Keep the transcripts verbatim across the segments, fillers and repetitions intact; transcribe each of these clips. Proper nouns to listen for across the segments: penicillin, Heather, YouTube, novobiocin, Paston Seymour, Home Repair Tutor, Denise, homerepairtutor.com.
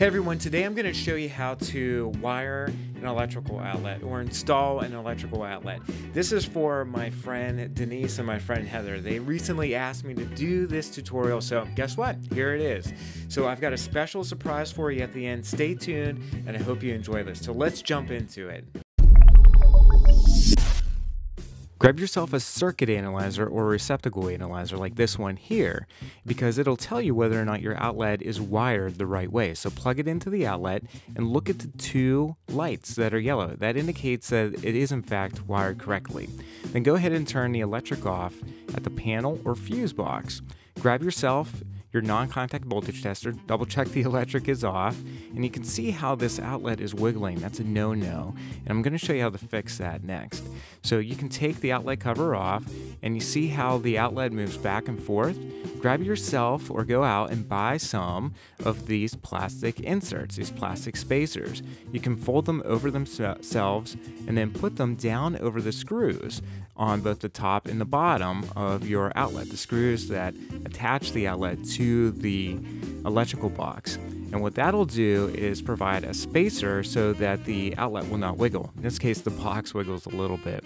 Hey everyone, today I'm going to show you how to wire an electrical outlet or install an electrical outlet. This is for my friend Denise and my friend Heather. They recently asked me to do this tutorial, so guess what? Here it is. So I've got a special surprise for you at the end. Stay tuned and I hope you enjoy this. So let's jump into it. Grab yourself a circuit analyzer or receptacle analyzer like this one here, because it'll tell you whether or not your outlet is wired the right way. So plug it into the outlet and look at the two lights that are yellow. That indicates that it is in fact wired correctly. Then go ahead and turn the electric off at the panel or fuse box. Grab yourself your non-contact voltage tester, double check the electric is off, and you can see how this outlet is wiggling. That's a no-no, and I'm going to show you how to fix that next. So you can take the outlet cover off, and you see how the outlet moves back and forth. Grab yourself or go out and buy some of these plastic inserts, these plastic spacers. You can fold them over themselves and then put them down over the screws on both the top and the bottom of your outlet, the screws that attach the outlet to to the electrical box. And what that'll do is provide a spacer so that the outlet will not wiggle. In this case, the box wiggles a little bit.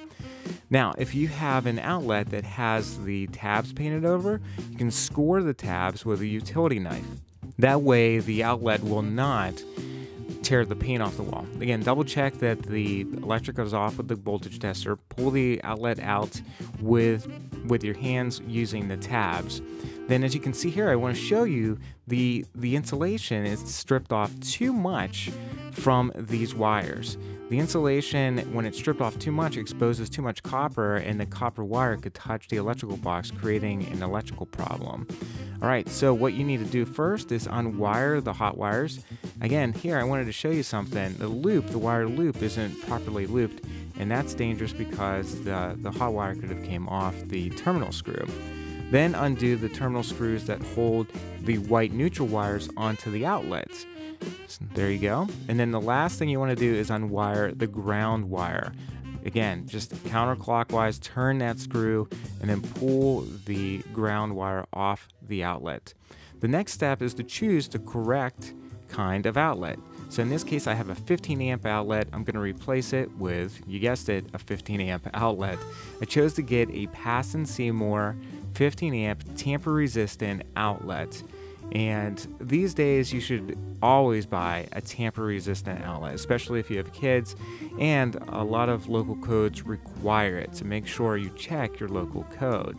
Now, if you have an outlet that has the tabs painted over, you can score the tabs with a utility knife. That way, the outlet will not tear the paint off the wall. Again, double check that the electric goes off with the voltage tester. Pull the outlet out with, with your hands using the tabs. Then as you can see here, I want to show you the, the insulation is stripped off too much from these wires. The insulation, when it's stripped off too much, exposes too much copper, and the copper wire could touch the electrical box, creating an electrical problem. All right, so what you need to do first is unwire the hot wires. Again, here I wanted to show you something. The loop, the wire loop, isn't properly looped, and that's dangerous because the, the hot wire could have came off the terminal screw. Then undo the terminal screws that hold the white neutral wires onto the outlets. So there you go. And then the last thing you want to do is unwire the ground wire. Again, just counterclockwise, turn that screw and then pull the ground wire off the outlet. The next step is to choose the correct kind of outlet. So in this case, I have a fifteen amp outlet. I'm going to replace it with, you guessed it, a fifteen amp outlet. I chose to get a Paston Seymour fifteen amp tamper resistant outlet. And these days you should always buy a tamper resistant outlet, especially if you have kids, and a lot of local codes require it, so make sure you check your local code.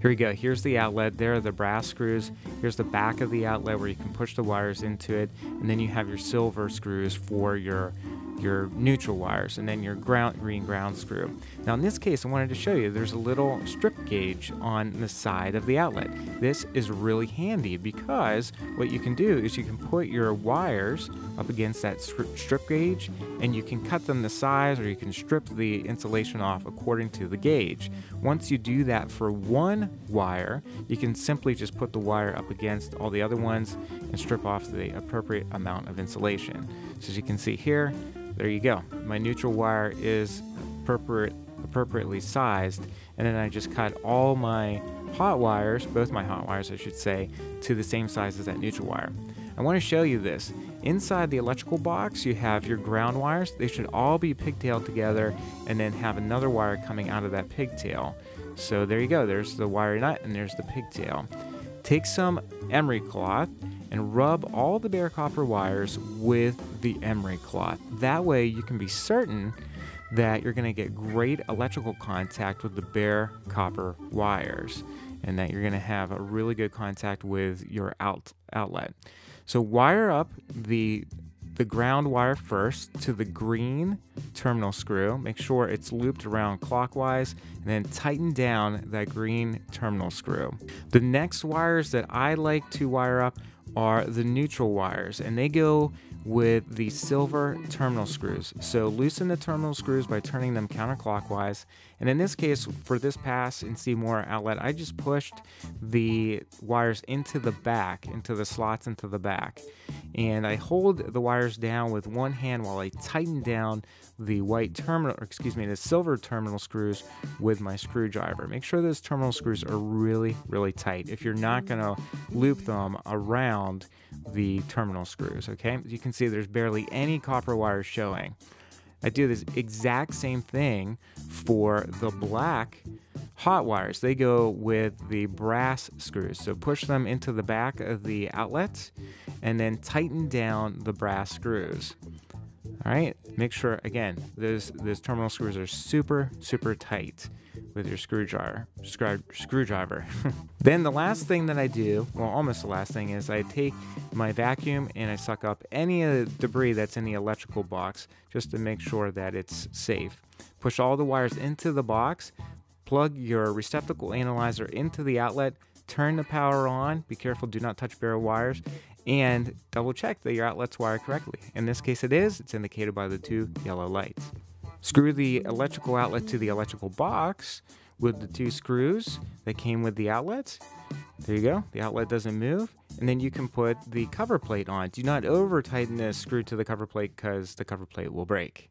Here we go, here's the outlet, there are the brass screws, here's the back of the outlet where you can push the wires into it, and then you have your silver screws for your your neutral wires, and then your ground, green ground screw. Now in this case, I wanted to show you there's a little strip gauge on the side of the outlet. This is really handy because what you can do is you can put your wires up against that strip gauge and you can cut them the size, or you can strip the insulation off according to the gauge. Once you do that for one wire, you can simply just put the wire up against all the other ones and strip off the appropriate amount of insulation. So as you can see here, there you go. My neutral wire is appropriate, appropriately sized, and then I just cut all my hot wires, both my hot wires I should say, to the same size as that neutral wire. I want to show you this. Inside the electrical box, you have your ground wires. They should all be pigtailed together and then have another wire coming out of that pigtail. So there you go. There's the wire nut and there's the pigtail. Take some emery cloth and rub all the bare copper wires with the emery cloth. That way you can be certain that you're going to get great electrical contact with the bare copper wires, and that you're going to have a really good contact with your out outlet. So wire up the the ground wire first to the green terminal screw. Make sure it's looped around clockwise, and then tighten down that green terminal screw. The next wires that I like to wire up are the neutral wires, and they go with the silver terminal screws. So loosen the terminal screws by turning them counterclockwise, and in this case, for this Paston Seymour outlet, I just pushed the wires into the back, into the slots into the back, and I hold the wires down with one hand while I tighten down the white terminal, or excuse me, the silver terminal screws with my screwdriver. Make sure those terminal screws are really, really tight. If you're not going to loop them around around the terminal screws, okay? As you can see, there's barely any copper wire showing. I do this exact same thing for the black hot wires. They go with the brass screws. So push them into the back of the outlets and then tighten down the brass screws. All right, make sure, again, those, those terminal screws are super, super tight with your screwdriver. screwdriver. Then the last thing that I do, well, almost the last thing, is I take my vacuum and I suck up any of the debris that's in the electrical box just to make sure that it's safe. Push all the wires into the box, plug your receptacle analyzer into the outlet, turn the power on, be careful, do not touch bare wires, and double check that your outlet's wired correctly. In this case it is, it's indicated by the two yellow lights. Screw the electrical outlet to the electrical box with the two screws that came with the outlets. There you go, the outlet doesn't move. And then you can put the cover plate on. Do not over tighten the screw to the cover plate because the cover plate will break.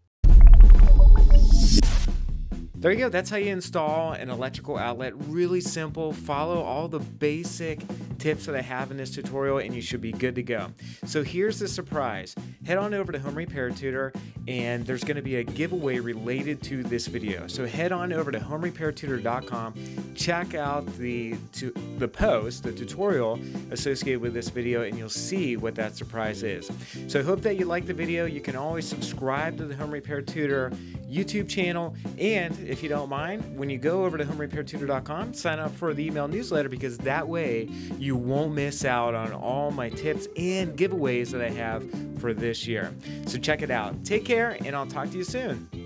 There you go, that's how you install an electrical outlet. Really simple, follow all the basic tips that I have in this tutorial and you should be good to go. So here's the surprise. Head on over to Home Repair Tutor and there's gonna be a giveaway related to this video. So head on over to home repair tutor dot com, check out the, to, the post, the tutorial associated with this video, and you'll see what that surprise is. So I hope that you liked the video. You can always subscribe to the Home Repair Tutor YouTube channel, and if you don't mind, when you go over to home repair tutor dot com, sign up for the email newsletter, because that way you won't miss out on all my tips and giveaways that I have for this year. So check it out. Take care, and I'll talk to you soon.